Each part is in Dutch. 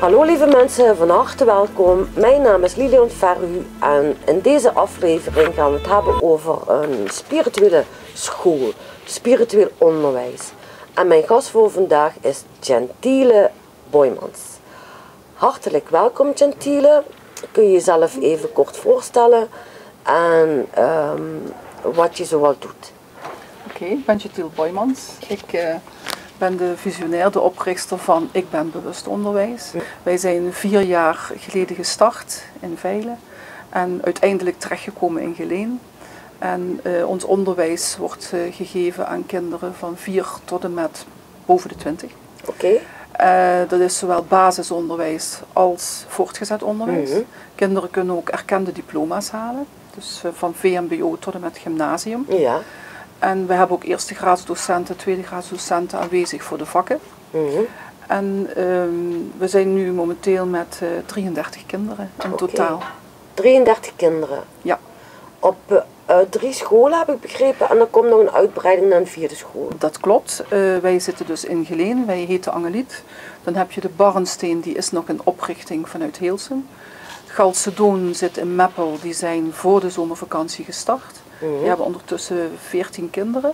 Hallo lieve mensen, van harte welkom. Mijn naam is Lilian Verhu en in deze aflevering gaan we het hebben over een spirituele school, spiritueel onderwijs. En mijn gast voor vandaag is Gentille Boijmans. Hartelijk welkom Gentille. Kun je jezelf even kort voorstellen en wat je zoal doet? Oké, ik ben Gentille Boijmans. Ik ben de visionair, de oprichter van Ik ben Bewust Onderwijs. Wij zijn 4 jaar geleden gestart in Veilen en uiteindelijk terechtgekomen in Geleen. En ons onderwijs wordt gegeven aan kinderen van 4 tot en met boven de 20. Oké. Dat is zowel basisonderwijs als voortgezet onderwijs. Kinderen kunnen ook erkende diploma's halen, dus van VMBO tot en met gymnasium. Ja. En we hebben ook eerste graadsdocenten, tweede graadsdocenten aanwezig voor de vakken. En we zijn nu momenteel met 33 kinderen in totaal. 33 kinderen? Ja. Op 3 scholen heb ik begrepen en dan komt nog een uitbreiding naar een 4e school. Dat klopt. Wij zitten dus in Geleen, wij heten Angeliet. Dan heb je de Barrensteen, die is nog een oprichting vanuit Heelsum. Galsedoon zit in Meppel, die zijn voor de zomervakantie gestart. We hebben ondertussen 14 kinderen.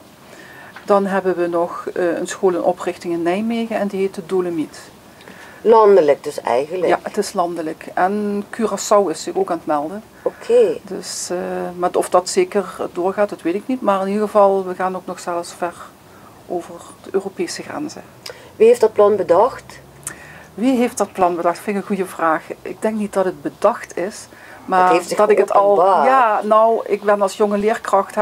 Dan hebben we nog een school in oprichting in Nijmegen en die heet de Dolemiet. Landelijk dus eigenlijk? Ja, het is landelijk. En Curaçao is zich ook aan het melden. Oké. Dus, maar of dat zeker doorgaat, dat weet ik niet. Maar in ieder geval, we gaan ook nog zelfs ver over de Europese grenzen. Wie heeft dat plan bedacht? Wie heeft dat plan bedacht? Vind ik een goede vraag. Ik denk niet dat het bedacht is. Maar dat ik het al. Ja, nou, ik ben als jonge leerkracht.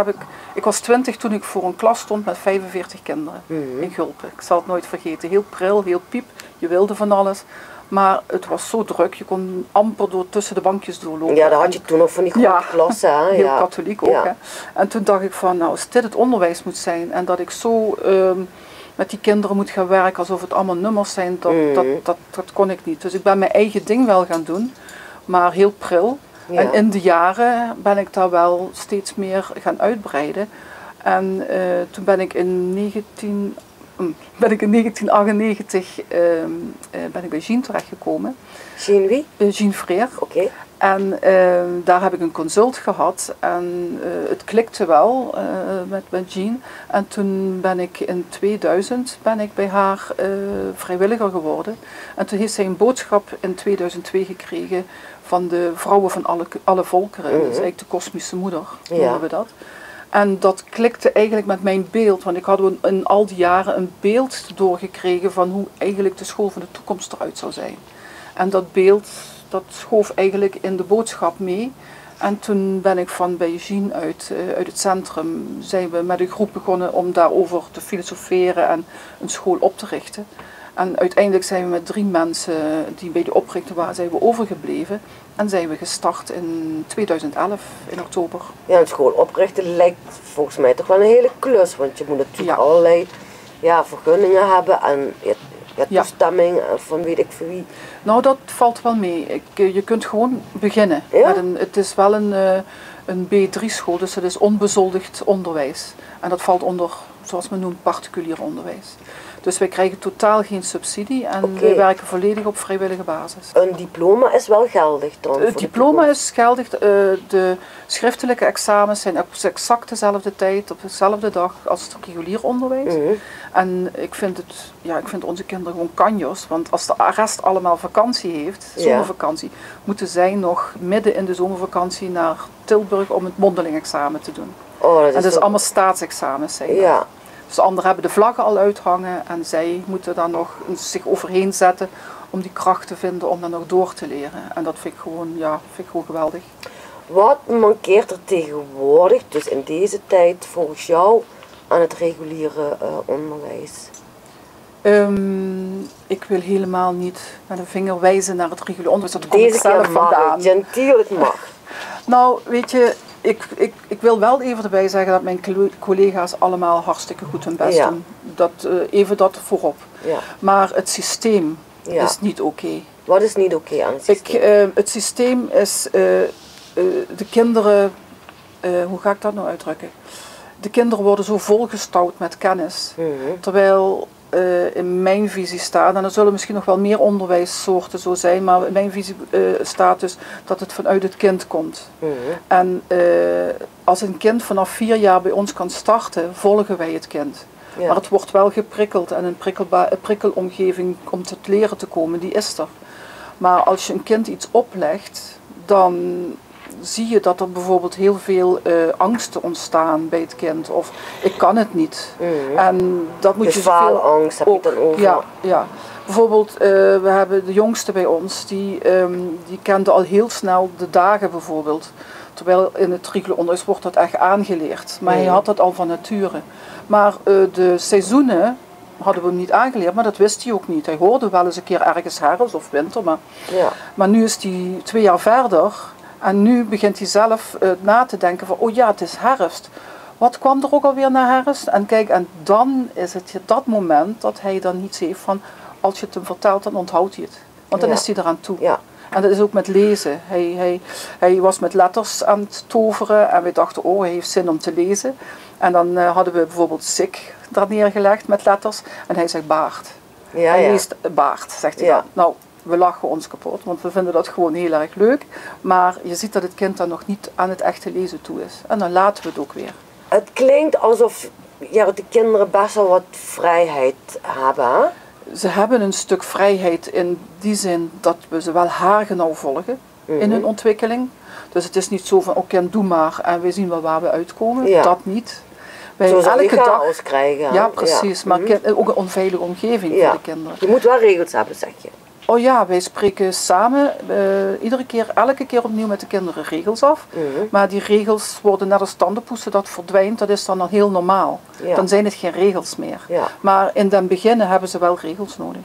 Ik was 20 toen ik voor een klas stond met 45 kinderen in Gulpen. Ik zal het nooit vergeten. Heel pril, heel piep. Je wilde van alles. Maar het was zo druk. Je kon amper tussen de bankjes doorlopen. Ja, dat had je toen nog van die grote klassen. Hè? Heel katholiek ook. Hè? En toen dacht ik van, nou, als dit het onderwijs moet zijn en dat ik zo met die kinderen moet gaan werken alsof het allemaal nummers zijn, dat kon ik niet. Dus ik ben mijn eigen ding wel gaan doen, maar heel pril. Ja. En in de jaren ben ik daar wel steeds meer gaan uitbreiden. En toen ben ik in 1998 ben ik bij Jean terechtgekomen. Jean wie? Jean Freer. Oké. En daar heb ik een consult gehad en het klikte wel met Jean. En toen ben ik in 2000 bij haar vrijwilliger geworden. En toen heeft zij een boodschap in 2002 gekregen van de vrouwen van alle volkeren. Dat is eigenlijk de kosmische moeder, noemen we dat. En dat klikte eigenlijk met mijn beeld, want ik had in al die jaren een beeld doorgekregen van hoe eigenlijk de school van de toekomst eruit zou zijn. En dat beeld, dat schoof eigenlijk in de boodschap mee. En toen ben ik van bij Jean uit het centrum, zijn we met een groep begonnen om daarover te filosoferen en een school op te richten. En uiteindelijk zijn we met 3 mensen die bij de oprichting waren, zijn we overgebleven. En zijn we gestart in 2011, in oktober. Ja, een school oprichten lijkt volgens mij toch wel een hele klus. Want je moet natuurlijk allerlei vergunningen hebben en toestemming van weet ik voor wie. Nou, dat valt wel mee. Je kunt gewoon beginnen. Ja? Het is wel een B3-school, dus het is onbezoldigd onderwijs. En dat valt onder, zoals men noemt, particulier onderwijs. Dus wij krijgen totaal geen subsidie en we werken volledig op vrijwillige basis. Een diploma is wel geldig dan? Het diploma is geldig. De schriftelijke examens zijn op exact dezelfde tijd, op dezelfde dag als het regulier onderwijs. En ik vind onze kinderen gewoon kanjers, want als de rest allemaal vakantie heeft, zomervakantie, moeten zij nog midden in de zomervakantie naar Tilburg om het mondelingexamen te doen. Oh, dat is en dus allemaal staatsexamens zijn dat. Dus anderen hebben de vlaggen al uithangen en zij moeten daar nog zich overheen zetten om die kracht te vinden om dan nog door te leren. En dat vind ik gewoon, geweldig. Wat mankeert er tegenwoordig, dus in deze tijd, volgens jou aan het reguliere onderwijs? Ik wil helemaal niet met een vinger wijzen naar het reguliere onderwijs. Dat komt zelf vandaan. Gentille, het mag. Nou, weet je, ik wil wel even erbij zeggen dat mijn collega's allemaal hartstikke goed hun best doen. Even dat voorop. Ja. Maar het systeem is niet oké. Wat is niet oké aan het systeem? Het systeem is de kinderen... hoe ga ik dat nou uitdrukken? de kinderen worden zo volgestouwd met kennis. Mm-hmm. Terwijl in mijn visie staat, en er zullen misschien nog wel meer onderwijssoorten zo zijn, maar in mijn visie staat dus dat het vanuit het kind komt. Mm-hmm. En als een kind vanaf 4 jaar bij ons kan starten, volgen wij het kind. Ja. Maar het wordt wel geprikkeld en een prikkelomgeving om tot leren te komen, die is er. Maar als je een kind iets oplegt, dan zie je dat er bijvoorbeeld heel veel angsten ontstaan bij het kind. Of ik kan het niet. Mm-hmm. En dat moet dus je faalangst heb je dan over? Ja, ja. Bijvoorbeeld, we hebben de jongste bij ons, die kende al heel snel de dagen bijvoorbeeld. Terwijl in het curriculum onderwijs wordt dat echt aangeleerd. Maar hij had dat al van nature. Maar de seizoenen hadden we hem niet aangeleerd, maar dat wist hij ook niet. Hij hoorde wel eens een keer ergens herfst of winter. Maar, ja. Maar nu is hij 2 jaar verder en nu begint hij zelf na te denken van, oh ja, het is herfst. Wat kwam er ook alweer na herfst? En kijk, en dan is het dat moment dat hij dan iets heeft van, als je het hem vertelt, dan onthoudt hij het. Want dan is hij eraan toe. Ja. En dat is ook met lezen. Hij was met letters aan het toveren en wij dachten, oh, hij heeft zin om te lezen. En dan hadden we bijvoorbeeld sik daar neergelegd met letters en hij zegt baard. Ja, hij leest baard, zegt hij dan. Nou, we lachen ons kapot, want we vinden dat gewoon heel erg leuk. Maar je ziet dat het kind dan nog niet aan het echte lezen toe is. En dan laten we het ook weer. Het klinkt alsof de kinderen best wel wat vrijheid hebben. Ze hebben een stuk vrijheid in die zin dat we ze wel haargenauw volgen in hun ontwikkeling. Dus het is niet zo van, oké, doe maar en we zien wel waar we uitkomen. Ja. Dat niet. Wij elke dag krijgen. Ja, precies. Ja. Maar ook een onveilige omgeving voor de kinderen. Je moet wel regels hebben, zeg je. Oh ja, wij spreken samen elke keer opnieuw met de kinderen regels af. Mm-hmm. Maar die regels worden net als tandenpoetsen, dat verdwijnt, dat is dan al heel normaal. Ja. Dan zijn het geen regels meer. Ja. Maar in den beginnen hebben ze wel regels nodig.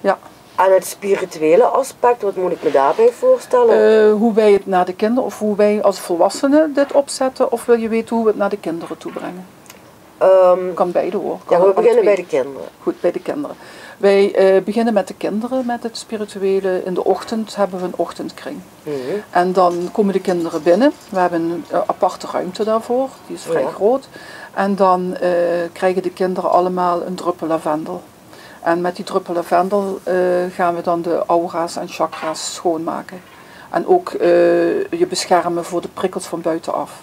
Ja. En het spirituele aspect, wat moet ik me daarbij voorstellen? Hoe wij het naar de kinderen, of hoe wij als volwassenen dit opzetten, of wil je weten hoe we het naar de kinderen toe brengen? Kan beide hoor. Kan we beginnen bij de kinderen. Goed, bij de kinderen. Wij beginnen met de kinderen, met het spirituele. In de ochtend hebben we een ochtendkring. Mm-hmm. En dan komen de kinderen binnen. We hebben een aparte ruimte daarvoor, die is vrij groot. En dan krijgen de kinderen allemaal een druppel lavendel. En met die druppel lavendel gaan we dan de aura's en chakra's schoonmaken. En ook je beschermen voor de prikkels van buitenaf.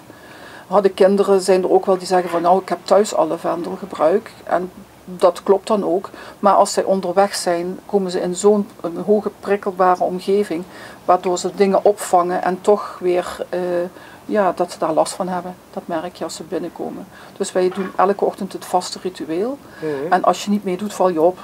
De kinderen zijn er ook wel die zeggen van, nou, ik heb thuis al lavendel gebruik. En dat klopt dan ook, maar als zij onderweg zijn, komen ze in zo'n hoge prikkelbare omgeving, waardoor ze dingen opvangen en toch weer, dat ze daar last van hebben. Dat merk je als ze binnenkomen. Dus wij doen elke ochtend het vaste ritueel. Mm-hmm. En als je niet meedoet, val je op.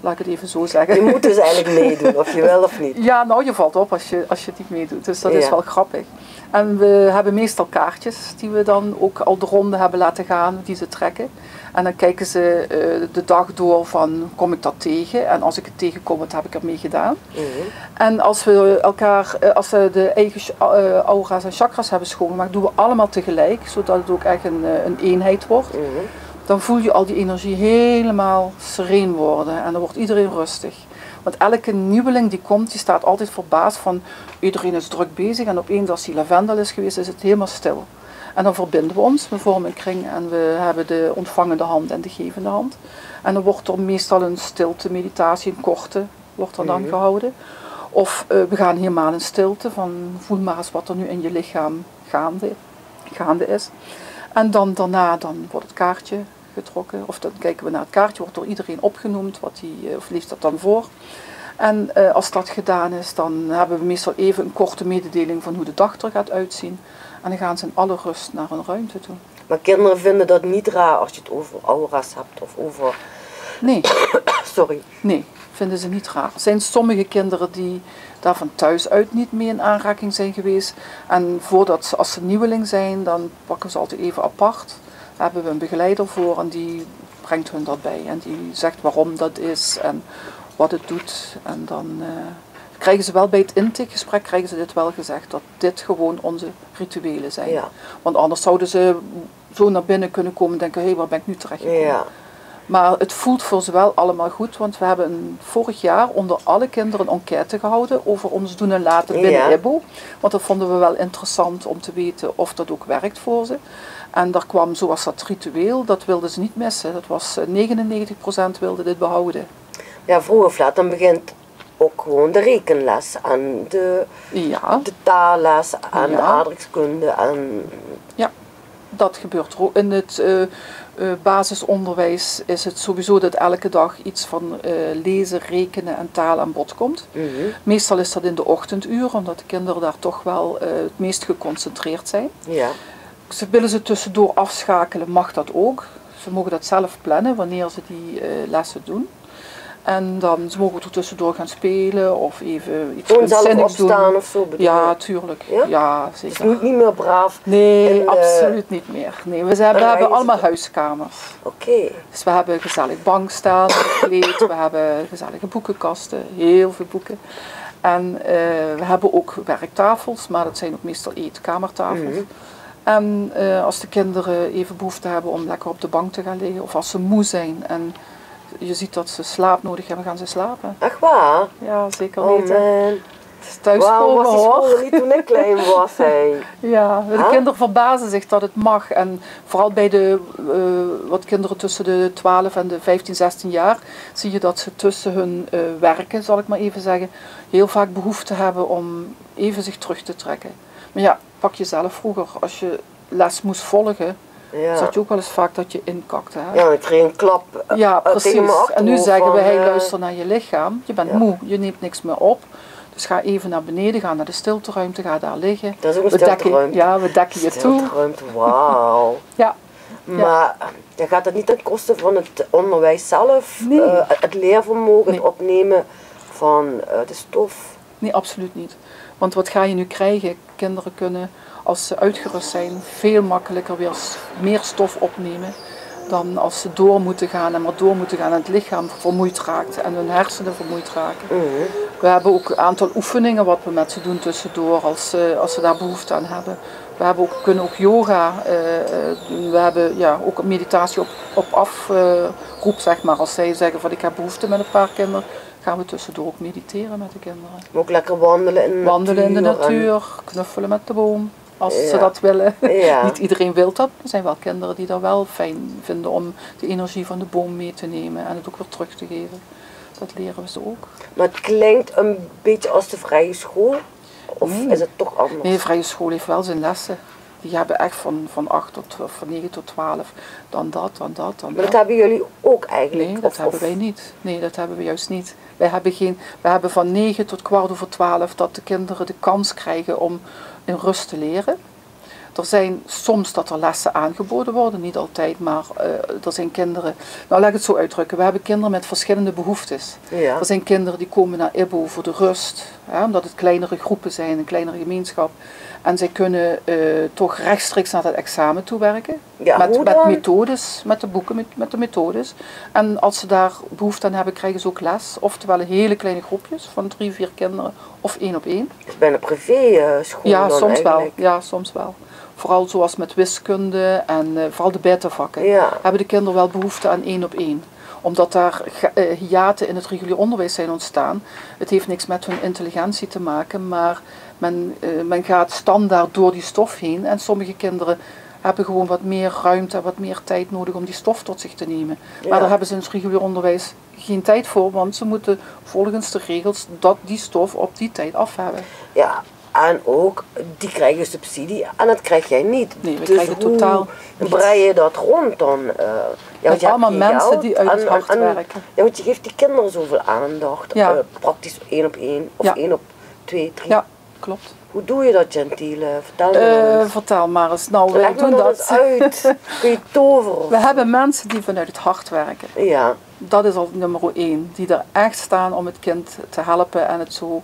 Laat ik het even zo zeggen. Je moet dus eigenlijk meedoen, of je wel of niet. Ja, nou, je valt op als je het niet meedoet, dus dat is wel grappig. En we hebben meestal kaartjes die we dan ook al de ronde hebben laten gaan, die ze trekken. En dan kijken ze de dag door van, kom ik dat tegen? En als ik het tegenkom, wat heb ik ermee gedaan? Mm-hmm. En als we de eigen aura's en chakras hebben schoongemaakt, doen we allemaal tegelijk, zodat het ook echt een eenheid wordt. Mm-hmm. Dan voel je al die energie helemaal sereen worden en dan wordt iedereen rustig. Want elke nieuweling die komt, die staat altijd verbaasd van, iedereen is druk bezig en opeens als die lavendel is geweest, is het helemaal stil. En dan verbinden we ons, we vormen een kring en we hebben de ontvangende hand en de gevende hand. En dan wordt er meestal een stilte meditatie, een korte, wordt er dan gehouden. Of we gaan helemaal in stilte, van voel maar eens wat er nu in je lichaam gaande is. En dan daarna dan wordt het kaartje getrokken, of dan kijken we naar het kaartje, wordt door iedereen opgenoemd, of leest dat dan voor. En als dat gedaan is, dan hebben we meestal even een korte mededeling van hoe de dag er gaat uitzien. En dan gaan ze in alle rust naar hun ruimte toe. Maar kinderen vinden dat niet raar als je het over aura's hebt of over... Nee. Sorry. Nee, vinden ze niet raar. Er zijn sommige kinderen die daar van thuis uit niet mee in aanraking zijn geweest. En als ze nieuweling zijn, dan pakken ze altijd even apart. Daar hebben we een begeleider voor en die brengt hun dat bij. En die zegt waarom dat is en wat het doet. En dan... krijgen ze wel bij het intakegesprek, krijgen ze dit wel gezegd, dat dit gewoon onze rituelen zijn. Ja. Want anders zouden ze zo naar binnen kunnen komen en denken, hé, waar ben ik nu terecht gekomen? Ja. Maar het voelt voor zowel allemaal goed, want we hebben vorig jaar onder alle kinderen een enquête gehouden over ons doen en laten binnen IBO. Want dat vonden we wel interessant om te weten of dat ook werkt voor ze. En daar kwam, zoals dat ritueel, dat wilden ze niet missen. Dat was 99% wilde dit behouden. Ja, vroeg of laat, dan begint ook gewoon de rekenles en de taalles en de aardrijkskunde. En... ja, dat gebeurt er ook. In het basisonderwijs is het sowieso dat elke dag iets van lezen, rekenen en taal aan bod komt. Mm-hmm. Meestal is dat in de ochtenduur, omdat de kinderen daar toch wel het meest geconcentreerd zijn. Ja. Ze willen ze tussendoor afschakelen, mag dat ook. Ze mogen dat zelf plannen wanneer ze die lessen doen. En dan ze mogen er tussendoor gaan spelen of even iets kunstzinnigs doen. Opstaan of zo bedoel. Ja, tuurlijk. Ja? Ja, zeker. Dus niet meer braaf? Nee, absoluut niet meer. Nee, we hebben allemaal huiskamers. Oké. Okay. Dus we hebben gezellig bankstaan, gekleed, we hebben gezellige boekenkasten, heel veel boeken. En we hebben ook werktafels, maar dat zijn ook meestal eetkamertafels. Mm-hmm. En als de kinderen even behoefte hebben om lekker op de bank te gaan liggen, of als ze moe zijn en je ziet dat ze slaap nodig hebben, gaan ze slapen. Echt waar? Ja, zeker weten. Thuiskomen, was die school niet toen ik klein was, hè? Ja, de kinderen verbazen zich dat het mag. En vooral bij de wat kinderen tussen de 12 en de 15, 16 jaar, zie je dat ze tussen hun werken, zal ik maar even zeggen, heel vaak behoefte hebben om even zich terug te trekken. Maar ja, pak jezelf vroeger, als je les moest volgen, ja, zat je ook wel eens vaak dat je inkakte. Hè? Ja, ik kreeg een klap. Ja, precies. En nu zeggen we, hey, luister naar je lichaam. Je bent moe, je neemt niks meer op. Dus ga even naar beneden, ga naar de stilteruimte, ga daar liggen. Dat is ook een stilteruimte. Ja, we dekken je toe. Stilteruimte, wauw. Ja. Maar dan gaat dat niet ten koste van het onderwijs zelf? Nee. Het leervermogen, het opnemen van de stof? Nee, absoluut niet. Want wat ga je nu krijgen? Kinderen kunnen, als ze uitgerust zijn, veel makkelijker weer meer stof opnemen dan als ze door moeten gaan en maar door moeten gaan en het lichaam vermoeid raakt en hun hersenen vermoeid raken. Mm-hmm. We hebben ook een aantal oefeningen wat we met ze doen tussendoor als ze daar behoefte aan hebben. We hebben ook, kunnen ook yoga doen, we hebben ook een meditatie op afroep, zeg maar. Als zij zeggen van ik heb behoefte met een paar kinderen, gaan we tussendoor ook mediteren met de kinderen. Ook lekker wandelen in de natuur. Wandelen in de natuur, knuffelen met de boom, als ze dat willen. Ja. Niet iedereen wil dat, er zijn wel kinderen die dat wel fijn vinden om de energie van de boom mee te nemen en het ook weer terug te geven. Dat leren we ze ook. Maar het klinkt een beetje als de vrije school, of is het toch anders? Nee, de vrije school heeft wel zijn lessen. Die hebben echt van 8 tot van 9 tot 12, dan dat. Maar dat hebben jullie ook eigenlijk? Nee, dat hebben wij niet. Nee, dat hebben we juist niet. Wij hebben van 9 tot 12:15 dat de kinderen de kans krijgen om in rust te leren. Er zijn soms dat er lessen aangeboden worden, niet altijd, maar er zijn kinderen... Nou, laat ik het zo uitdrukken. We hebben kinderen met verschillende behoeftes. Ja. Er zijn kinderen die komen naar IBO voor de rust, omdat het kleinere groepen zijn, een kleinere gemeenschap. En zij kunnen toch rechtstreeks naar dat examen toewerken. Ja, met methodes, met de boeken, met de methodes. En als ze daar behoefte aan hebben, krijgen ze ook les. Oftewel in hele kleine groepjes van 3, 4 kinderen of 1 op 1. Het is bijna privé-school. Ja, soms eigenlijk wel. Ja, soms wel. Vooral zoals met wiskunde en vooral de beta-vakken. Ja. Hebben de kinderen wel behoefte aan 1 op 1. Omdat daar hiaten in het regulier onderwijs zijn ontstaan. Het heeft niks met hun intelligentie te maken, maar men gaat standaard door die stof heen. En sommige kinderen hebben gewoon wat meer ruimte en wat meer tijd nodig om die stof tot zich te nemen. Ja. Maar daar hebben ze in het regulier onderwijs geen tijd voor, want ze moeten volgens de regels die stof op die tijd af hebben. Ja. En ook, die krijgen subsidie en dat krijg jij niet. Nee, we krijgen totaal niet. Brei je dat rond dan? Want je allemaal mensen die uit het hart werken. Ja, want je geeft die kinderen zoveel aandacht. Ja. Praktisch 1 op 1 of 1 op 2, 3. Ja, klopt. Hoe doe je dat, Gentille? Vertel maar eens. Nou, wij doen dat uit. Kun je toveren? We hebben mensen die vanuit het hart werken. Ja. Dat is al nummer 1. Die er echt staan om het kind te helpen en het zo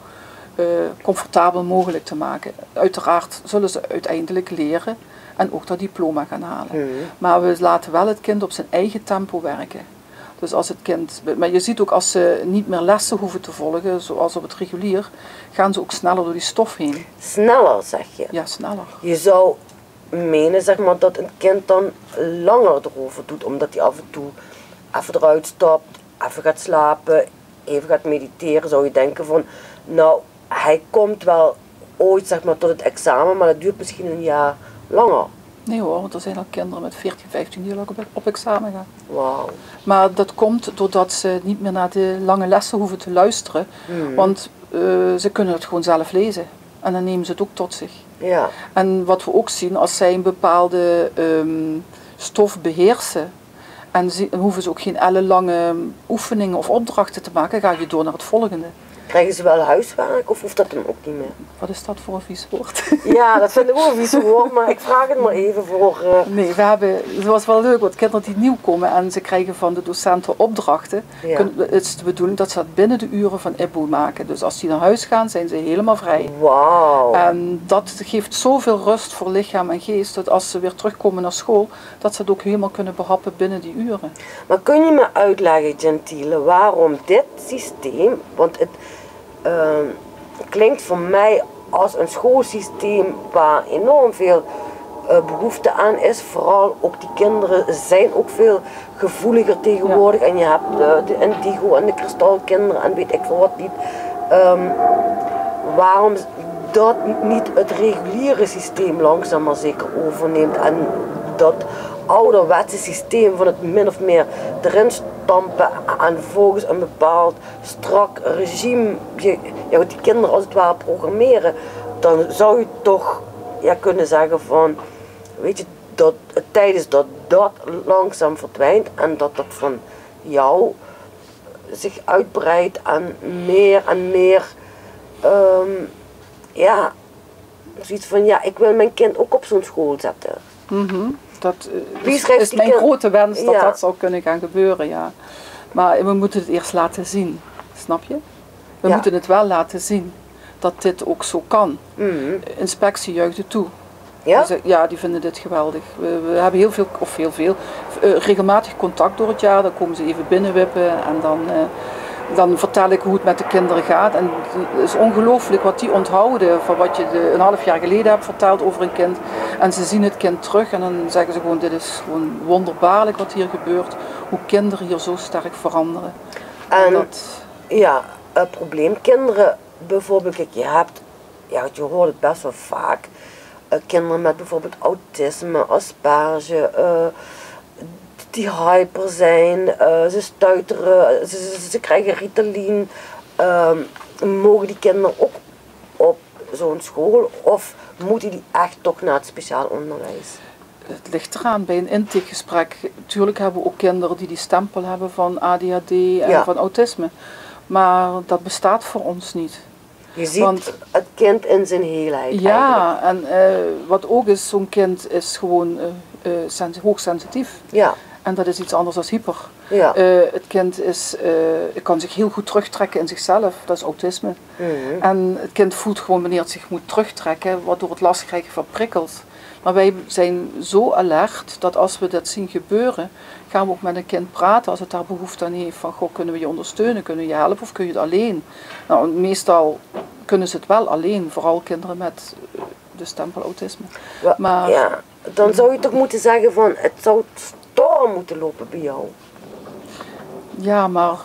comfortabel mogelijk te maken. Uiteraard zullen ze uiteindelijk leren en ook dat diploma gaan halen. Maar we laten wel het kind op zijn eigen tempo werken. Dus als het kind, maar je ziet ook als ze niet meer lessen hoeven te volgen, zoals op het regulier, gaan ze ook sneller door die stof heen. Sneller, zeg je? Ja, sneller. Je zou menen, zeg maar, dat een kind dan langer erover doet, omdat hij af en toe even eruit stapt, even gaat slapen, even gaat mediteren, zou je denken van, nou, hij komt wel ooit zeg maar tot het examen, maar dat duurt misschien een jaar langer. Nee hoor, want er zijn al kinderen met 14, 15 die op examen gaan. Wauw. Maar dat komt doordat ze niet meer naar de lange lessen hoeven te luisteren, want ze kunnen het gewoon zelf lezen. En dan nemen ze het ook tot zich. Ja. En wat we ook zien, als zij een bepaalde stof beheersen, en hoeven ze ook geen ellenlange oefeningen of opdrachten te maken, dan ga je door naar het volgende. Krijgen ze wel huiswerk of hoeft dat dan ook niet meer? Wat is dat voor een vies woord? Ja, dat vind ik ook een vies woord, maar ik vraag het maar even voor... Nee, we hebben, het was wel leuk, want kinderen die nieuw komen en ze krijgen van de docenten opdrachten, ja. Het is de bedoeling dat ze dat binnen de uren van IPO maken. Dus als die naar huis gaan, zijn ze helemaal vrij. Wauw. En dat geeft zoveel rust voor lichaam en geest, dat als ze weer terugkomen naar school, dat ze het ook helemaal kunnen behappen binnen die uren. Maar kun je me uitleggen, Gentille, waarom dit systeem, want het... klinkt voor mij als een schoolsysteem waar enorm veel behoefte aan is. Vooral ook die kinderen zijn ook veel gevoeliger tegenwoordig. Ja. En je hebt de indigo en de kristalkinderen en weet ik veel wat niet. Waarom dat niet het reguliere systeem langzaam maar zeker overneemt. En dat ouderwetse systeem van het min of meer erin stampen en volgens een bepaald strak regime ja, die kinderen als het ware programmeren, dan zou je toch ja, kunnen zeggen van, weet je, dat het tijd is dat dat langzaam verdwijnt en dat dat van jou zich uitbreidt en meer ja, zoiets van ja, ik wil mijn kind ook op zo'n school zetten. Dat is mijn grote wens dat dat zou kunnen gaan gebeuren, ja. Maar we moeten het eerst laten zien, snap je? We moeten het wel laten zien dat dit ook zo kan. Inspectie juichte toe. Ja? Dus, ja, die vinden dit geweldig. We hebben regelmatig contact door het jaar. Dan komen ze even binnenwippen en dan vertel ik hoe het met de kinderen gaat. En het is ongelooflijk wat die onthouden van wat je een half jaar geleden hebt verteld over een kind. En ze zien het kind terug en dan zeggen ze gewoon, dit is gewoon wonderbaarlijk wat hier gebeurt. Hoe kinderen hier zo sterk veranderen. En dat... ja, probleemkinderen bijvoorbeeld, kijk, je hoort het best wel vaak. Kinderen met bijvoorbeeld autisme, asperge... die hyper zijn, ze stuiteren, ze krijgen Ritalin. Mogen die kinderen ook op zo'n school of moeten die echt toch naar het speciaal onderwijs? Het ligt eraan bij een intakegesprek. Natuurlijk hebben we ook kinderen die stempel hebben van ADHD en van autisme. Maar dat bestaat voor ons niet. Je ziet het kind in zijn heelheid. Ja, eigenlijk. En wat ook is, zo'n kind is gewoon hoogsensitief. Ja. En dat is iets anders dan hyper. Ja. Het kind kan zich heel goed terugtrekken in zichzelf. Dat is autisme. En het kind voelt gewoon wanneer het zich moet terugtrekken, waardoor het last krijgt van prikkels. Maar wij zijn zo alert dat als we dat zien gebeuren, gaan we ook met een kind praten als het daar behoefte aan heeft. Van, goh, kunnen we je ondersteunen? Kunnen we je helpen? Of kun je het alleen? Nou, meestal kunnen ze het wel alleen. Vooral kinderen met de stempel autisme. Maar, ja, dan zou je toch moeten zeggen van, het zou... moeten lopen bij jou. Ja, maar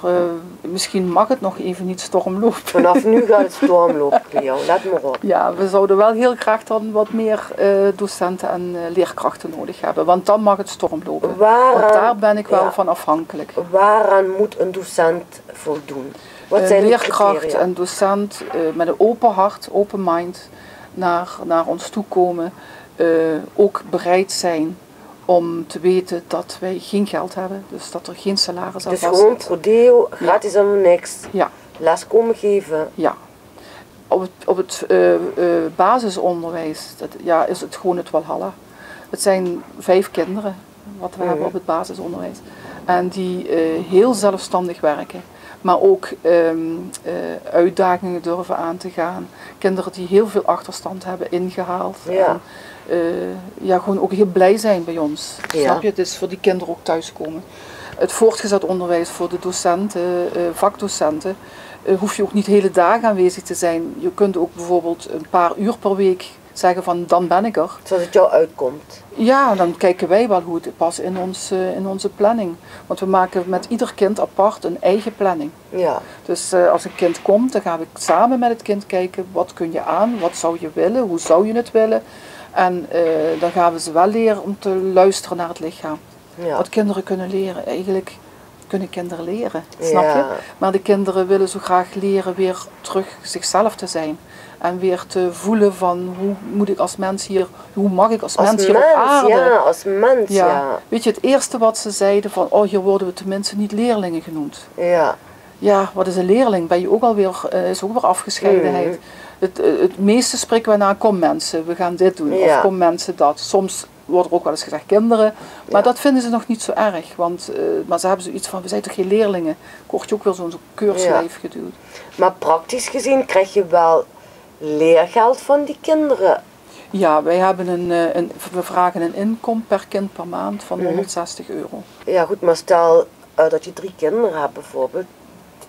misschien mag het nog even niet stormlopen. Vanaf nu gaat het stormlopen bij jou, let maar op. Ja, we zouden wel heel graag dan wat meer docenten en leerkrachten nodig hebben, want dan mag het stormlopen. Want daar ben ik wel van afhankelijk. Waaraan moet een docent voldoen? Wat zijn leerkracht en docent met een open hart, open mind, naar ons toe komen, ook bereid zijn om te weten dat wij geen geld hebben, dus dat er geen salaris aan vast zit. Dus gewoon prodeo, gratis aan niks, les komen geven. Ja. Op het basisonderwijs is het gewoon het walhalla. Het zijn 5 kinderen wat we hebben op het basisonderwijs. En die heel zelfstandig werken, maar ook uitdagingen durven aan te gaan. Kinderen die heel veel achterstand hebben ingehaald. Ja. En, gewoon ook heel blij zijn bij ons. Ja. Snap je? Het is voor die kinderen ook thuiskomen. Het voortgezet onderwijs voor de docenten, vakdocenten, hoef je ook niet hele dagen aanwezig te zijn. Je kunt ook bijvoorbeeld een paar uur per week zeggen van dan ben ik er. Zodat het jou uitkomt. Ja, dan kijken wij wel hoe het past in onze planning. Want we maken met ieder kind apart een eigen planning. Ja. Dus als een kind komt, dan gaan we samen met het kind kijken wat kun je aan, wat zou je willen, hoe zou je het willen. En dan gaan we ze wel leren om te luisteren naar het lichaam. Ja. Wat kinderen kunnen leren, eigenlijk kunnen kinderen leren, snap je? Ja. Maar de kinderen willen zo graag leren weer terug zichzelf te zijn. En weer te voelen van hoe moet ik als mens hier, hoe mag ik als mens hier op aarde? Ja, als mens, ja. Ja. Weet je, het eerste wat ze zeiden van, oh hier worden we tenminste niet leerlingen genoemd. Ja. Ja, wat is een leerling? Ben je ook alweer, is ook weer afgescheidenheid. Mm. Het meeste spreken we naar, kom mensen, we gaan dit doen. Ja. Of kom mensen dat. Soms wordt er ook wel eens gezegd kinderen. Maar ja, dat vinden ze nog niet zo erg. Want maar ze hebben zoiets van, we zijn toch geen leerlingen? Word je ook weer zo'n keurslijf geduwd. Maar praktisch gezien krijg je wel leergeld van die kinderen? Ja, wij hebben we vragen een inkom per kind per maand van €160. Ja goed, maar stel dat je 3 kinderen hebt bijvoorbeeld,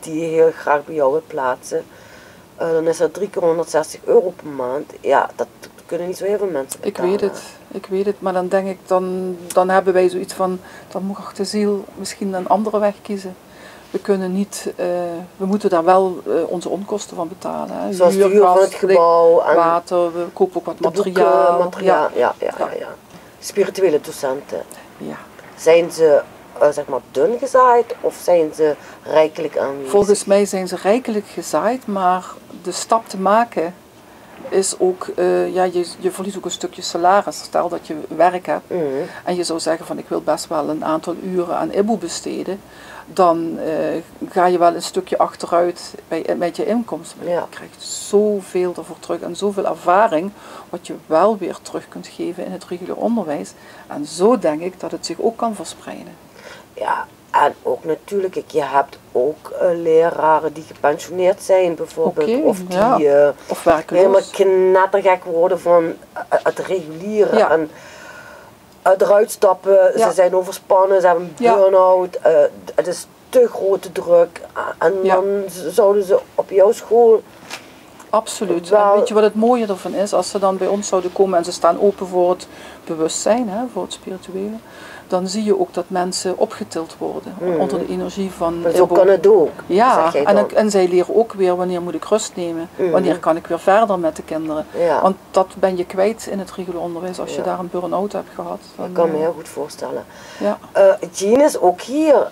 die je heel graag bij jou wilt plaatsen. Dan is dat 3 keer €160 per maand. Ja, dat kunnen niet zo heel veel mensen betalen. Ik weet het, maar dan denk ik, dan hebben wij zoiets van, dan moet ik de ziel misschien een andere weg kiezen. We kunnen niet, we moeten daar wel onze onkosten van betalen. Hè. Zoals de huur van het gebouw, en water, we kopen ook wat materiaal. Boeken, materiaal. Ja. Spirituele docenten, ja. Zijn ze zeg maar dun gezaaid of zijn ze rijkelijk aanwezig? Volgens mij zijn ze rijkelijk gezaaid, maar de stap te maken is ook, ja, je verliest ook een stukje salaris. Stel dat je werk hebt en je zou zeggen van ik wil best wel een aantal uren aan IBU besteden. Dan ga je wel een stukje achteruit met je inkomsten. Ja. Je krijgt zoveel ervoor terug en zoveel ervaring, wat je wel weer terug kunt geven in het regulier onderwijs. En zo denk ik dat het zich ook kan verspreiden. Ja, en ook natuurlijk, je hebt ook leraren die gepensioneerd zijn bijvoorbeeld. Okay, of die of helemaal knettergek worden van het reguliere. Ja. En, eruit stappen, ze zijn overspannen, ze hebben een burn-out, het is te grote druk en dan zouden ze op jouw school... Absoluut, wel... en weet je wat het mooie ervan is, als ze dan bij ons zouden komen en ze staan open voor het bewustzijn, hè, voor het spirituele, dan zie je ook dat mensen opgetild worden onder de energie van... Maar zo kan het ook, zeg jij dan. En zij leren ook weer wanneer moet ik rust nemen, wanneer kan ik weer verder met de kinderen. Ja. Want dat ben je kwijt in het regulier onderwijs als je daar een burn-out hebt gehad. Dan, dat kan me heel goed voorstellen. Ja. Jean is ook hier.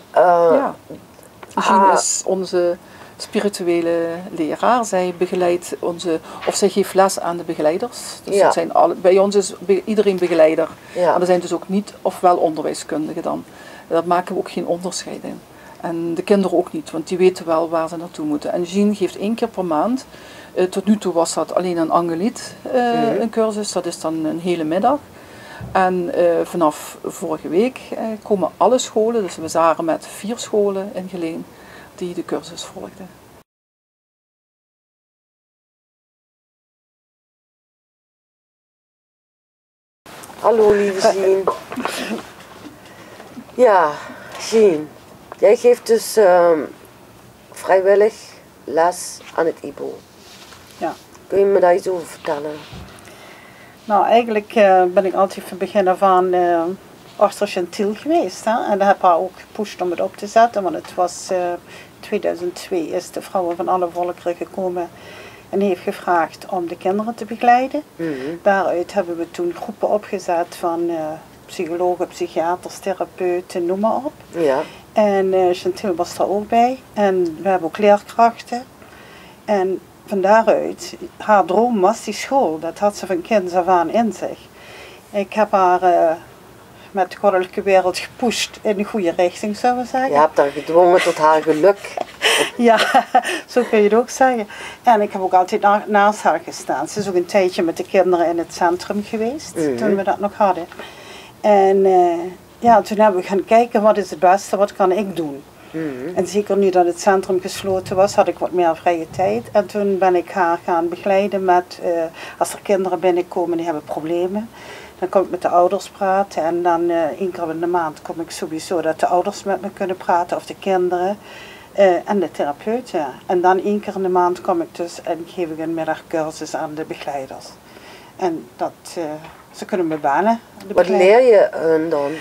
Jean is onze spirituele leraar. Zij begeleidt onze, of zij geeft les aan de begeleiders. Dus dat zijn alle, bij ons is iedereen begeleider. Ja. En er zijn dus ook niet, ofwel onderwijskundigen dan. Daar maken we ook geen onderscheid in. En de kinderen ook niet, want die weten wel waar ze naartoe moeten. En Jean geeft 1 keer per maand. Tot nu toe was dat alleen aan Angeliet een cursus. Dat is dan een hele middag. En vanaf vorige week komen alle scholen, dus we zagen met 4 scholen in Geleen, die de cursus volgden. Hallo lieve Jean. Ja, Jean, jij geeft dus vrijwillig les aan het IBO. Ja. Kun je me daar iets over vertellen? Nou, eigenlijk ben ik altijd van begin af aan Gentille geweest. Hè? En ik heb haar ook gepusht om het op te zetten, want het was... 2002 is de Vrouwen van alle Volkeren gekomen en heeft gevraagd om de kinderen te begeleiden. Daaruit hebben we toen groepen opgezet van psychologen, psychiaters, therapeuten, noem maar op. Ja. En Gentille was daar ook bij. En we hebben ook leerkrachten. En van daaruit, haar droom was die school. Dat had ze van kind af aan in zich. Ik heb haar... met de goddelijke wereld gepusht in de goede richting, zullen we zeggen. Je hebt haar gedwongen tot haar geluk. Ja, zo kun je het ook zeggen. En ik heb ook altijd naast haar gestaan. Ze is ook een tijdje met de kinderen in het centrum geweest, toen we dat nog hadden. En ja, toen hebben we gaan kijken, wat is het beste, wat kan ik doen? En zeker nu dat het centrum gesloten was, had ik wat meer vrije tijd. En toen ben ik haar gaan begeleiden met, als er kinderen binnenkomen die hebben problemen. Dan kom ik met de ouders praten en dan 1 keer in de maand kom ik sowieso dat de ouders met me kunnen praten of de kinderen en de therapeuten. Ja. En dan 1 keer in de maand kom ik dus en geef ik een middagcursus aan de begeleiders. En dat, ze kunnen me bellen. Wat leer je hun dan?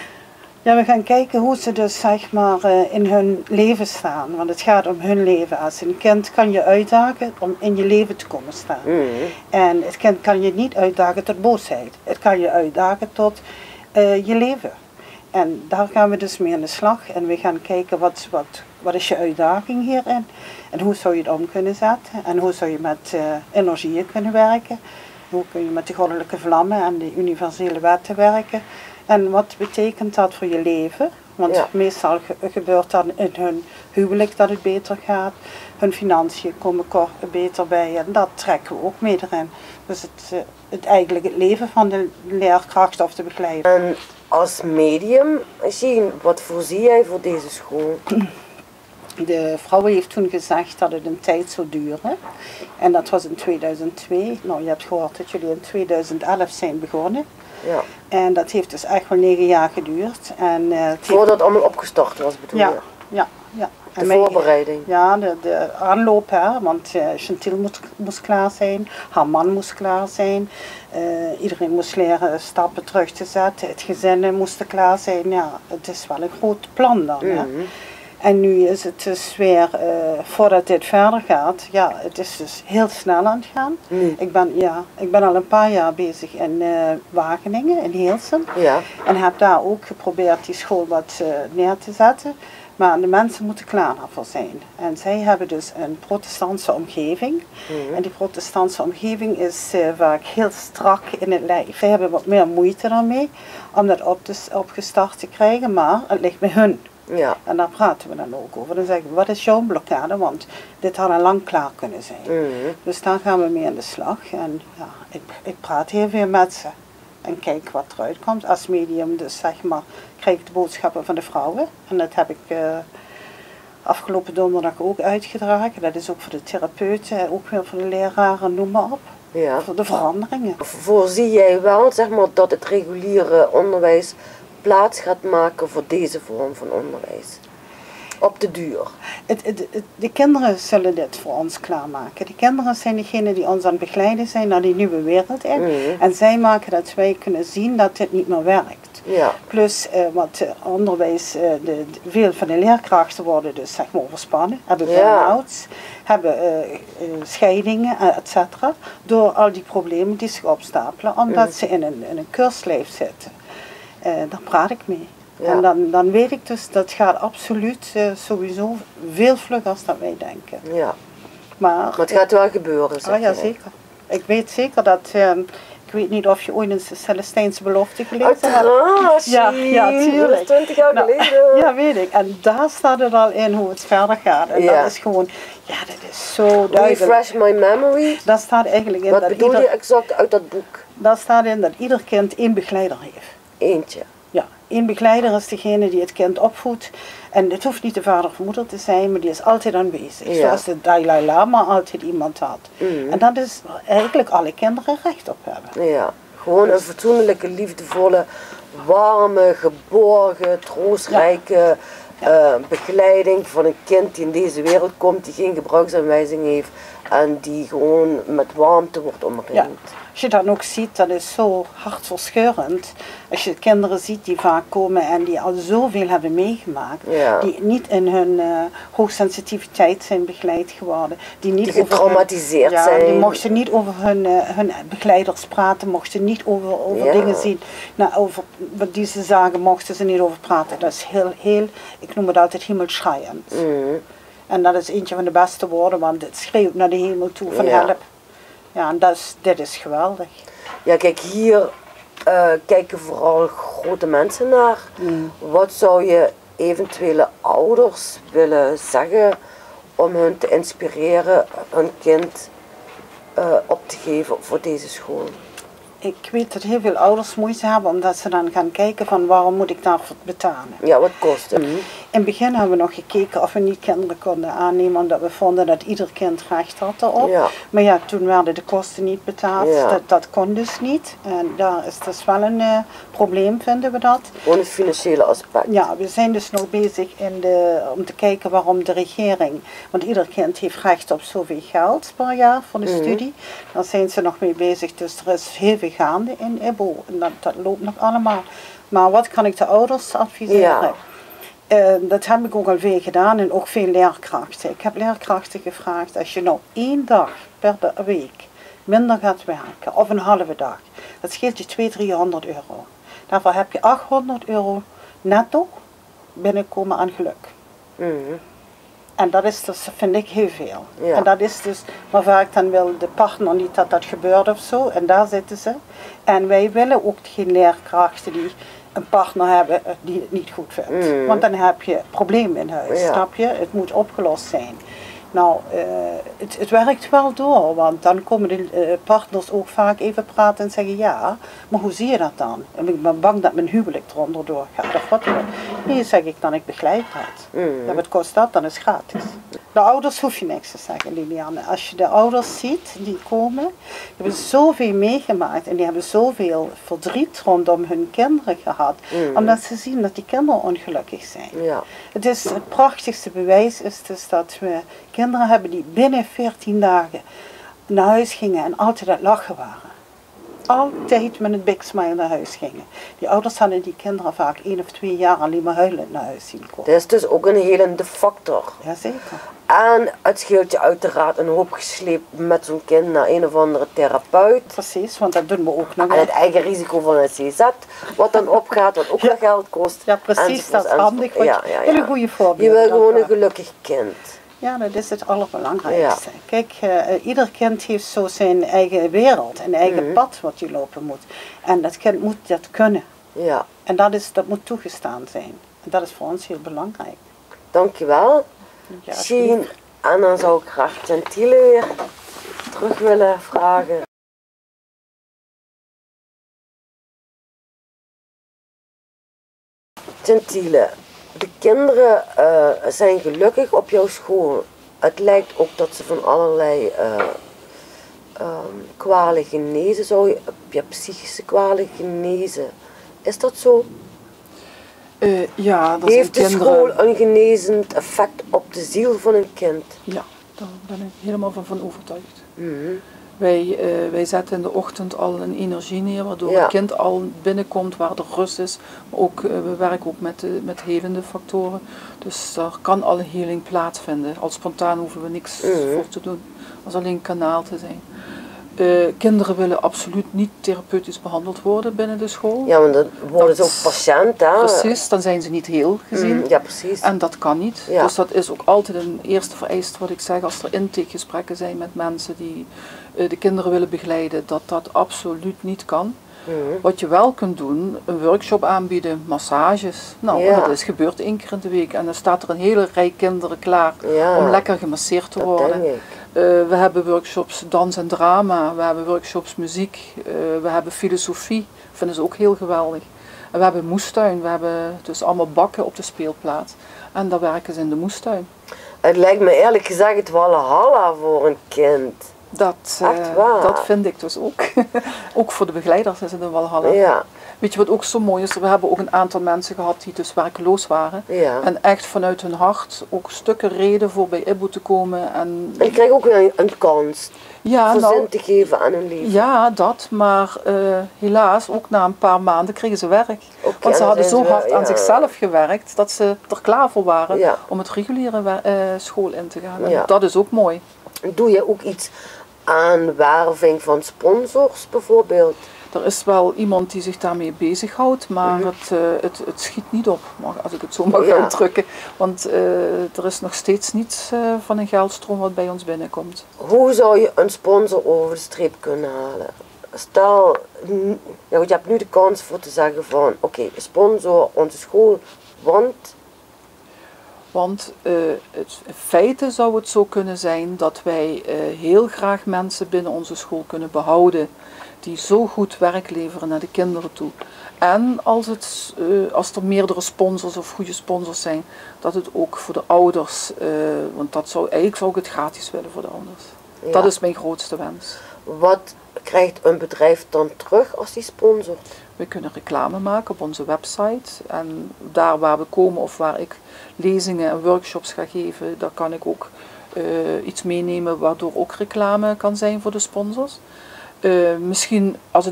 Ja, we gaan kijken hoe ze dus zeg maar in hun leven staan. Want het gaat om hun leven. Als een kind kan je uitdagen om in je leven te komen staan. En het kind kan je niet uitdagen tot boosheid. Het kan je uitdagen tot je leven. En daar gaan we dus mee aan de slag. En we gaan kijken wat is je uitdaging hierin. En hoe zou je het om kunnen zetten. En hoe zou je met energieën kunnen werken. Hoe kun je met de goddelijke vlammen en de universele wetten werken. En wat betekent dat voor je leven? Want ja, meestal gebeurt dan in hun huwelijk dat het beter gaat. Hun financiën komen beter bij en dat trekken we ook mee erin. Dus het leven van de leerkracht of de begeleider. En als medium, Jean, wat voorzie jij voor deze school? De vrouw heeft toen gezegd dat het een tijd zou duren. En dat was in 2002. Nou, je hebt gehoord dat jullie in 2011 zijn begonnen. Ja. En dat heeft dus echt wel 9 jaar geduurd. En, voordat het allemaal opgestart was, bedoel je? Ja, ja, ja. De voorbereiding? Ja, de aanloop, hè, want Gentille moest klaar zijn, haar man moest klaar zijn. Iedereen moest leren stappen terug te zetten, het gezinnen moesten klaar zijn. Ja, het is wel een groot plan dan. Hè. En nu is het dus weer, voordat dit verder gaat, ja, het is dus heel snel aan het gaan. Ik ben al een paar jaar bezig in Wageningen, in Heelsum. Ja. En heb daar ook geprobeerd die school wat neer te zetten. Maar de mensen moeten klaar daarvoor zijn. En zij hebben dus een protestantse omgeving. En die protestantse omgeving is vaak heel strak in het lijf. Zij hebben wat meer moeite daarmee om dat opgestart te krijgen, maar het ligt bij hun. Ja. En daar praten we dan ook over. Dan zeggen we, wat is jouw blokkade? Want dit had al lang klaar kunnen zijn. Dus daar gaan we mee aan de slag. En ja, ik praat heel veel met ze. En kijk wat eruit komt. Als medium dus, zeg maar, krijg ik de boodschappen van de vrouwen. En dat heb ik afgelopen donderdag ook uitgedragen. Dat is ook voor de therapeuten, ook weer voor de leraren, noem maar op. Ja. Voor de veranderingen. Voorzie jij wel, zeg maar, dat het reguliere onderwijs plaats gaat maken voor deze vorm van onderwijs? Op de duur. De kinderen zullen dit voor ons klaarmaken. De kinderen zijn degene die ons aan het begeleiden zijn naar die nieuwe wereld in. En zij maken dat wij kunnen zien dat dit niet meer werkt. Ja. Plus wat onderwijs, veel van de leerkrachten worden dus zeg maar overspannen. Hebben burn-outs, hebben scheidingen, et cetera. Door al die problemen die zich opstapelen. Omdat ze in een keurslijf zitten. Daar praat ik mee. Ja. En dan weet ik dus, dat gaat absoluut sowieso veel vlugger als dat wij denken. Ja. Maar het gaat wel gebeuren, zeg. Oh ja, zeker. Ik weet zeker dat, ik weet niet of je ooit een Celestijnse belofte gelezen hebt. Ja, tuurlijk. 20 jaar geleden. Ja, weet ik. En daar staat het al in hoe het verder gaat. En dat is gewoon, ja, dat is zo duidelijk. Refresh my memory. Daar staat eigenlijk in. Wat bedoel je exact uit dat boek? Daar staat in dat ieder kind 1 begeleider heeft. Eentje? Ja, 1 begeleider is degene die het kind opvoedt. En het hoeft niet de vader of moeder te zijn, maar die is altijd aanwezig. Ja. Zoals de Dalai Lama altijd iemand had. En dat is eigenlijk alle kinderen recht op hebben. Ja, gewoon een fatsoenlijke, liefdevolle, warme, geborgen, troostrijke begeleiding van een kind die in deze wereld komt, die geen gebruiksaanwijzing heeft. En die gewoon met warmte wordt omringd. Ja. Als je dat ook ziet, dat is zo hartverscheurend. Als je kinderen ziet die vaak komen en die al zoveel hebben meegemaakt. Ja. Die niet in hun hoogsensitiviteit zijn begeleid geworden. Die getraumatiseerd zijn. Ja, die mochten niet over hun begeleiders praten, mochten niet over dingen zien. Nou, over wat die ze zagen, mochten ze niet over praten. Dat is heel ik noem het altijd hemelschreiend. En dat is eentje van de beste woorden, want het schreeuwt naar de hemel toe van help. Ja, en dit is geweldig. Ja, kijk, hier kijken vooral grote mensen naar. Wat zou je eventuele ouders willen zeggen om hun te inspireren, hun kind op te geven voor deze school? Ik weet dat heel veel ouders moeite hebben omdat ze dan gaan kijken van waarom moet ik daarvoor betalen. Ja, wat kost het? In het begin hebben we nog gekeken of we niet kinderen konden aannemen omdat we vonden dat ieder kind recht had erop. Ja. Maar ja, toen werden de kosten niet betaald, ja. dat kon dus niet. En daar is dus wel een probleem, vinden we dat. Gewoon het financiële aspect. Ja, we zijn dus nog bezig om te kijken waarom de regering, want ieder kind heeft recht op zoveel geld per jaar voor de studie. Daar zijn ze nog mee bezig, dus er is heel veel gaande in EBO. En dat loopt nog allemaal. Maar wat kan ik de ouders adviseren? Ja. Dat heb ik ook al veel gedaan en ook veel leerkrachten. Ik heb leerkrachten gevraagd, als je nou 1 dag per week minder gaat werken, of een halve dag, dat scheelt je 200-300 euro. Daarvoor heb je 800 euro netto binnenkomen aan geluk. En dat is dus, vind ik, heel veel. Ja. En dat is dus, maar vaak dan wil de partner niet dat dat gebeurt of zo. En daar zitten ze. En wij willen ook geen leerkrachten die een partner hebben die het niet goed vindt. Want dan heb je problemen in huis, snap je? Het moet opgelost zijn. Nou, het werkt wel door, want dan komen de partners ook vaak even praten en zeggen ja, maar hoe zie je dat dan? En ik ben bang dat mijn huwelijk eronder doorgaat of wat. Nee, zeg ik dan, ik begeleid dat. Ja, wat kost dat? Dan is gratis. De ouders hoef je niks te zeggen, Liliane. Als je de ouders ziet die komen, die hebben zoveel meegemaakt en die hebben zoveel verdriet rondom hun kinderen gehad, omdat ze zien dat die kinderen ongelukkig zijn. Ja. Het is het prachtigste bewijs is dus dat we kinderen hebben die binnen 14 dagen naar huis gingen en altijd aan het lachen waren. Altijd met een big smile naar huis gingen. Die ouders hadden die kinderen vaak 1 of 2 jaar alleen maar huilend naar huis zien komen. Dat is dus ook een helende factor. Jazeker. En het scheelt je uiteraard een hoop gesleept met zo'n kind naar een of andere therapeut. Precies, want dat doen we ook nog. En het eigen risico van het CZ, wat dan opgaat, wat ook nog geld kost. Ja, precies, enzovoort, dat is handig. Want je wil een goede voorbeeld. Je wil gewoon een gelukkig kind. Ja, dat is het allerbelangrijkste. Ja. Kijk, ieder kind heeft zo zijn eigen wereld, een eigen pad wat je lopen moet. En dat kind moet dat kunnen. Ja. En dat moet toegestaan zijn. En dat is voor ons heel belangrijk. Dankjewel. Ja, Jean, en dan zou ik graag Gentille weer terug willen vragen. Gentille. De kinderen zijn gelukkig op jouw school. Het lijkt ook dat ze van allerlei kwalen genezen. Je hebt psychische kwalen genezen. Is dat zo? Ja, dat heeft de school een genezend effect op de ziel van een kind? Ja, daar ben ik helemaal van overtuigd. Wij zetten in de ochtend al een energie neer, waardoor het kind al binnenkomt waar er rust is. Ook, we werken ook met helende factoren, dus daar kan al een heling plaatsvinden. Al spontaan hoeven we niks voor te doen, als alleen kanaal te zijn. Kinderen willen absoluut niet therapeutisch behandeld worden binnen de school. Ja, want dan worden ze ook patiënt, hè? Precies, dan zijn ze niet heel gezien. Ja, precies. En dat kan niet. Ja. Dus dat is ook altijd een eerste vereiste wat ik zeg, als er intakegesprekken zijn met mensen die de kinderen willen begeleiden, dat absoluut niet kan. Wat je wel kunt doen, een workshop aanbieden, massages. Nou, dat is gebeurd 1 keer in de week. En dan staat er een hele rij kinderen klaar om lekker gemasseerd te worden. We hebben workshops dans en drama, we hebben workshops muziek, we hebben filosofie, vinden ze ook heel geweldig. En we hebben moestuin, we hebben dus allemaal bakken op de speelplaats. En daar werken ze in de moestuin. Het lijkt me eerlijk gezegd het walhalla voor een kind. Dat vind ik dus ook. Ook voor de begeleiders is het een walhalla. Ja. Weet je wat ook zo mooi is? We hebben ook een aantal mensen gehad die dus werkloos waren. Ja. En echt vanuit hun hart ook stukken reden voor bij IBO te komen. En ik krijg ook weer een kans. Ja, voor zin te geven aan hun leven. Ja, dat. Maar helaas, ook na een paar maanden kregen ze werk. Okay, want ze hadden zo hard aan zichzelf gewerkt dat ze er klaar voor waren om het reguliere school in te gaan. Ja. Dat is ook mooi. Doe je ook iets aan werving van sponsors bijvoorbeeld? Er is wel iemand die zich daarmee bezighoudt, maar het schiet niet op, als ik het zo mag uitdrukken. Want er is nog steeds niets van een geldstroom wat bij ons binnenkomt. Hoe zou je een sponsor over de streep kunnen halen? Stel, je hebt nu de kans voor te zeggen van, oké, sponsor onze school, want... Want in feite zou het zo kunnen zijn dat wij heel graag mensen binnen onze school kunnen behouden die zo goed werk leveren naar de kinderen toe. En als er meerdere sponsors of goede sponsors zijn, dat het ook voor de ouders, want dat zou ik het gratis willen voor de ouders. Ja. Dat is mijn grootste wens. Wat krijgt een bedrijf dan terug als die sponsort? We kunnen reclame maken op onze website. En daar waar we komen of waar ik lezingen en workshops ga geven, daar kan ik ook iets meenemen waardoor ook reclame kan zijn voor de sponsors. Misschien als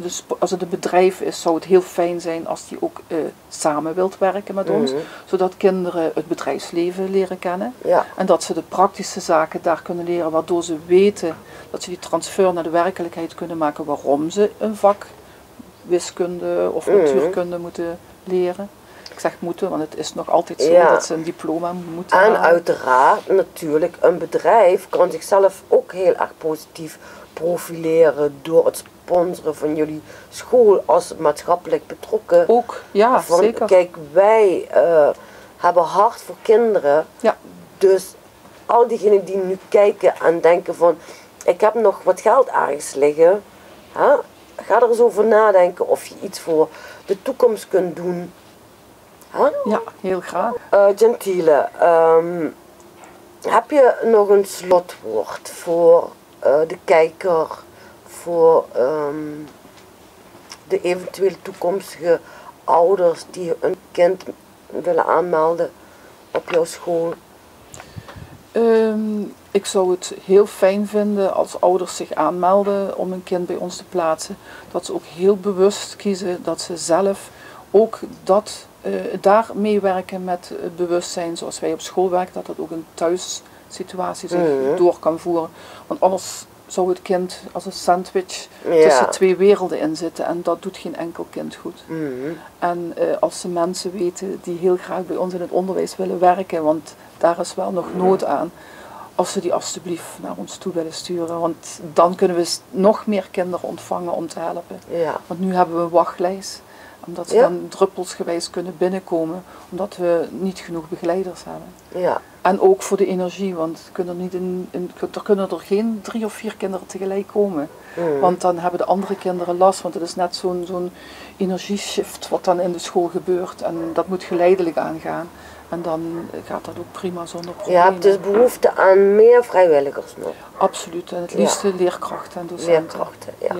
het een bedrijf is, zou het heel fijn zijn als die ook samen wilt werken met ons. Zodat kinderen het bedrijfsleven leren kennen. Ja. En dat ze de praktische zaken daar kunnen leren, waardoor ze weten dat ze die transfer naar de werkelijkheid kunnen maken. Waarom ze een vak wiskunde of natuurkunde moeten leren. Ik zeg moeten, want het is nog altijd zo dat ze een diploma moeten halen. En uiteraard natuurlijk, een bedrijf kan zichzelf ook heel erg positief profileren door het sponsoren van jullie school als maatschappelijk betrokken. Ook, ja, van, zeker. Kijk, wij hebben hart voor kinderen. Ja. Dus al diegenen die nu kijken en denken van, ik heb nog wat geld ergens liggen. Huh? Ga er eens over nadenken of je iets voor de toekomst kunt doen. Huh? Ja, heel graag. Gentille, heb je nog een slotwoord voor de kijker, voor de eventuele toekomstige ouders die een kind willen aanmelden op jouw school? Ik zou het heel fijn vinden als ouders zich aanmelden om een kind bij ons te plaatsen. Dat ze ook heel bewust kiezen, dat ze zelf ook daar meewerken met het bewustzijn zoals wij op school werken. Dat dat ook een thuissituatie zich door kan voeren. Want anders zou het kind als een sandwich tussen twee werelden in zitten. En dat doet geen enkel kind goed. En als ze mensen weten die heel graag bij ons in het onderwijs willen werken, want daar is wel nog nood aan. Als ze die alstublieft naar ons toe willen sturen. Want dan kunnen we nog meer kinderen ontvangen om te helpen. Ja. Want nu hebben we een wachtlijst. Omdat ze dan druppelsgewijs kunnen binnenkomen. Omdat we niet genoeg begeleiders hebben. Ja. En ook voor de energie. Want er kunnen er geen 3 of 4 kinderen tegelijk komen. Want dan hebben de andere kinderen last. Want het is net zo'n energieshift wat dan in de school gebeurt. En dat moet geleidelijk aangaan. En dan gaat dat ook prima zonder problemen. Je hebt dus behoefte aan meer vrijwilligers nog? Absoluut. En het liefste leerkrachten en docenten. Leerkrachten, ja.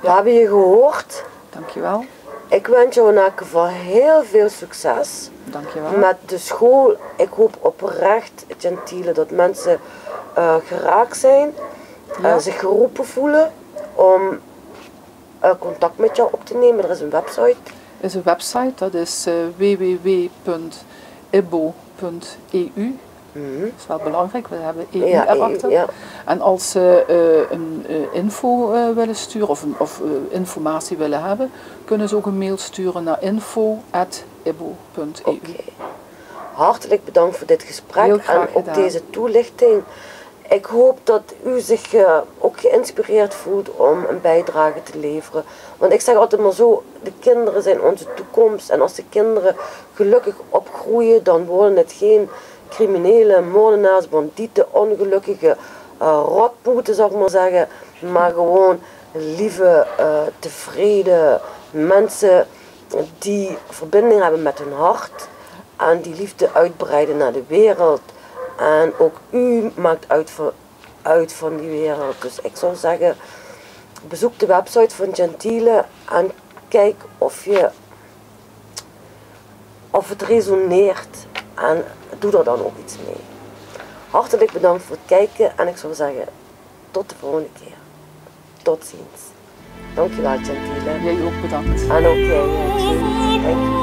We hebben je gehoord. Dankjewel. Ik wens jou in elk geval heel veel succes. Dankjewel. Met de school. Ik hoop oprecht, Gentille, dat mensen geraakt zijn. Zich geroepen voelen om contact met jou op te nemen. Er is een website. Dat is www.ebo.eu. Dat is wel belangrijk, we hebben EU erachter. Ja. En als ze info willen sturen of informatie willen hebben, kunnen ze ook een mail sturen naar info@ebo.eu. Okay. Hartelijk bedankt voor dit gesprek en ook deze toelichting. Ik hoop dat u zich ook geïnspireerd voelt om een bijdrage te leveren. Want ik zeg altijd maar zo, de kinderen zijn onze toekomst. En als de kinderen gelukkig opgroeien, dan worden het geen criminelen, moordenaars, bandieten, ongelukkige rotpoeten, zou ik maar zeggen. Maar gewoon lieve, tevreden mensen die verbinding hebben met hun hart. En die liefde uitbreiden naar de wereld. En ook u maakt uit van die wereld. Dus ik zou zeggen, bezoek de website van Gentille en kijk of het resoneert. En doe er dan ook iets mee. Hartelijk bedankt voor het kijken en ik zou zeggen, tot de volgende keer. Tot ziens. Dankjewel, Gentille. Jij ook bedankt. En ook jij. Dankjewel.